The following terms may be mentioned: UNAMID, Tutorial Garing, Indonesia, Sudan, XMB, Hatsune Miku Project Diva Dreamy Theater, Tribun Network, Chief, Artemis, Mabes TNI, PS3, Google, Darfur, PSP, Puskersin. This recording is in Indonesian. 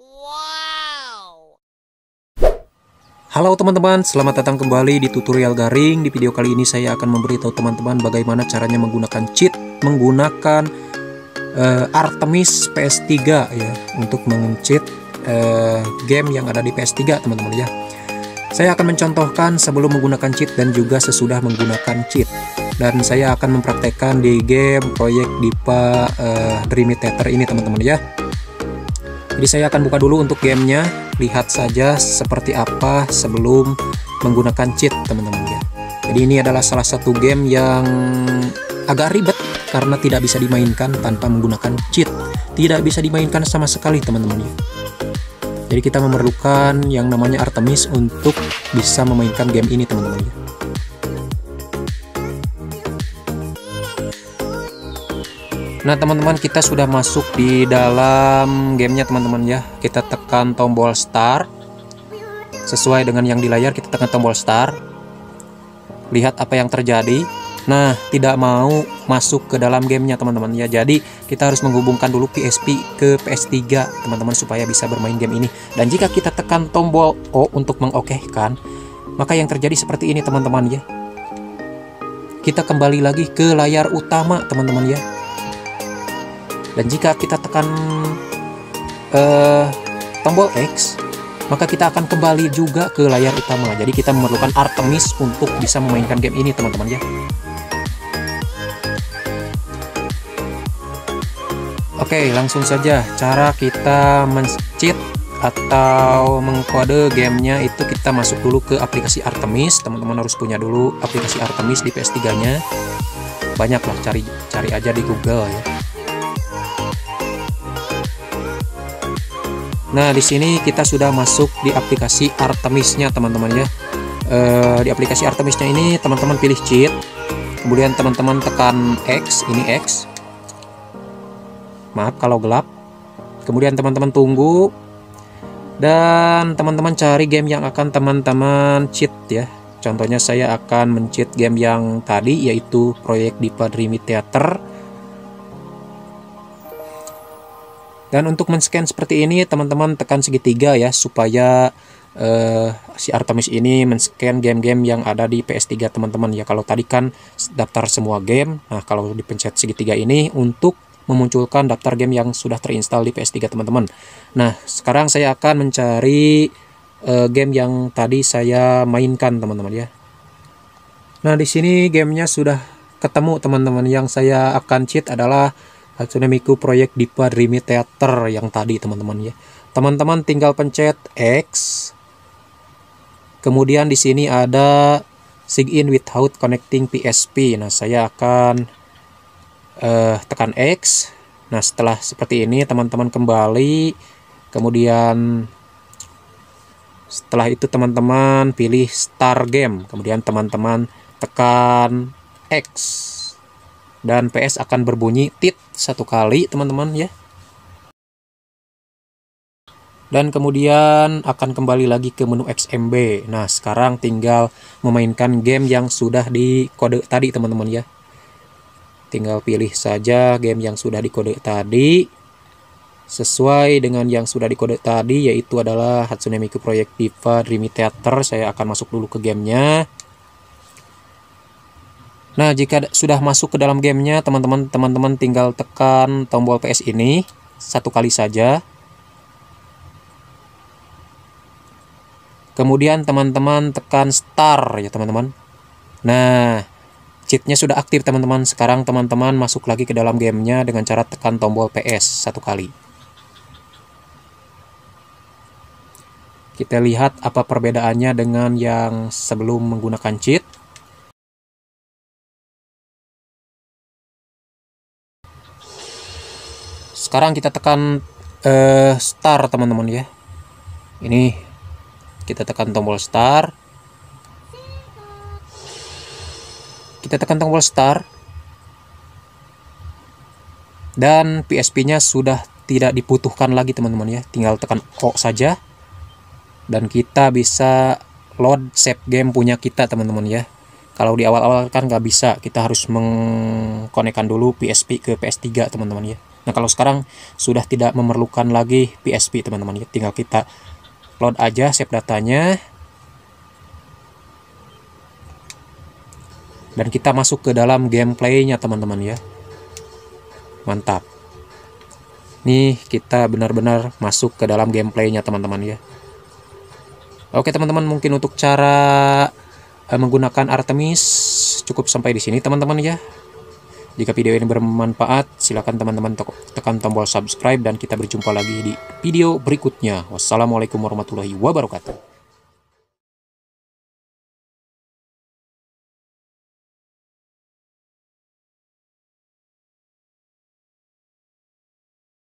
Wow. Halo teman-teman, selamat datang kembali di tutorial garing. Di video kali ini saya akan memberitahu teman-teman bagaimana caranya menggunakan cheat menggunakan Artemis PS3 ya, untuk meng-cheat game yang ada di PS3 teman-teman ya. Saya akan mencontohkan sebelum menggunakan cheat dan juga sesudah menggunakan cheat. Dan saya akan mempraktekkan di game Project Diva Dreamy Theater ini teman-teman ya. Jadi saya akan buka dulu untuk gamenya. Lihat saja seperti apa sebelum menggunakan cheat teman-teman ya. Jadi ini adalah salah satu game yang agak ribet karena tidak bisa dimainkan tanpa menggunakan cheat. Tidak bisa dimainkan sama sekali teman-teman ya. Jadi kita memerlukan yang namanya Artemis untuk bisa memainkan game ini teman-teman ya. Nah teman-teman, kita sudah masuk di dalam gamenya teman-teman ya. Kita tekan tombol start. Sesuai dengan yang di layar, kita tekan tombol start. Lihat apa yang terjadi. Nah, tidak mau masuk ke dalam gamenya teman-teman ya. Jadi kita harus menghubungkan dulu PSP ke PS3 teman-teman supaya bisa bermain game ini. Dan jika kita tekan tombol O untuk mengokehkan, maka yang terjadi seperti ini teman-teman ya. Kita kembali lagi ke layar utama teman-teman ya. Dan jika kita tekan tombol X, maka kita akan kembali juga ke layar utama. Jadi kita memerlukan Artemis untuk bisa memainkan game ini teman-teman ya. Oke, langsung saja cara kita men-cheat atau mengkode gamenya itu, kita masuk dulu ke aplikasi Artemis. Teman-teman harus punya dulu aplikasi Artemis di PS3-nya. Banyaklah, cari aja di Google ya. Nah, di sini kita sudah masuk di aplikasi Artemis-nya teman-teman ya. Di aplikasi Artemis-nya ini teman-teman pilih cheat. Kemudian teman-teman tekan X, ini X. Maaf kalau gelap. Kemudian teman-teman tunggu. Dan teman-teman cari game yang akan teman-teman cheat ya. Contohnya saya akan men-cheat game yang tadi, yaitu Project Diva Dreamy Theater. Dan untuk men-scan seperti ini teman-teman tekan segitiga ya, supaya si Artemis ini men-scan game-game yang ada di PS3 teman-teman ya. Kalau tadi kan daftar semua game. Nah, kalau dipencet segitiga ini untuk memunculkan daftar game yang sudah terinstall di PS3 teman-teman. Nah, sekarang saya akan mencari game yang tadi saya mainkan teman-teman ya. Nah, di sini gamenya sudah ketemu teman-teman. Yang saya akan cheat adalah Hatsune Miku Project Diva Dreamy Theater yang tadi teman-teman ya. Teman-teman tinggal pencet X. Kemudian di sini ada Sign In Without Connecting PSP. Nah, saya akan tekan X. Nah, setelah seperti ini teman-teman kembali. Kemudian setelah itu teman-teman pilih Start Game. Kemudian teman-teman tekan X. Dan PS akan berbunyi tit satu kali teman-teman ya. Dan kemudian akan kembali lagi ke menu XMB. Nah, sekarang tinggal memainkan game yang sudah dikode tadi teman-teman ya. Tinggal pilih saja game yang sudah dikode tadi. Sesuai dengan yang sudah dikode tadi, yaitu adalah Hatsune Miku Project Diva Dreamy Theater. Saya akan masuk dulu ke gamenya. Nah, jika sudah masuk ke dalam gamenya teman-teman tinggal tekan tombol PS ini satu kali saja. Kemudian teman-teman tekan start ya teman-teman. Nah, cheatnya sudah aktif teman-teman. Sekarang teman-teman masuk lagi ke dalam gamenya dengan cara tekan tombol PS satu kali. Kita lihat apa perbedaannya dengan yang sebelum menggunakan cheat. Sekarang kita tekan start teman-teman ya. Ini kita tekan tombol start. Dan PSP-nya sudah tidak dibutuhkan lagi teman-teman ya. Tinggal tekan O saja. Dan kita bisa load save game punya kita teman-teman ya. Kalau di awal-awal kan nggak bisa. Kita harus mengkonekkan dulu PSP ke PS3 teman-teman ya. Nah, kalau sekarang sudah tidak memerlukan lagi PSP, teman-teman. Tinggal kita load aja, save datanya. Dan kita masuk ke dalam gameplaynya, teman-teman, ya. Mantap. Nih, kita benar-benar masuk ke dalam gameplaynya, teman-teman, ya. Oke, teman-teman, mungkin untuk cara menggunakan Artemis cukup sampai di sini, teman-teman, ya. Jika video ini bermanfaat, silakan teman-teman tekan tombol subscribe, dan kita berjumpa lagi di video berikutnya. Wassalamualaikum warahmatullahi wabarakatuh.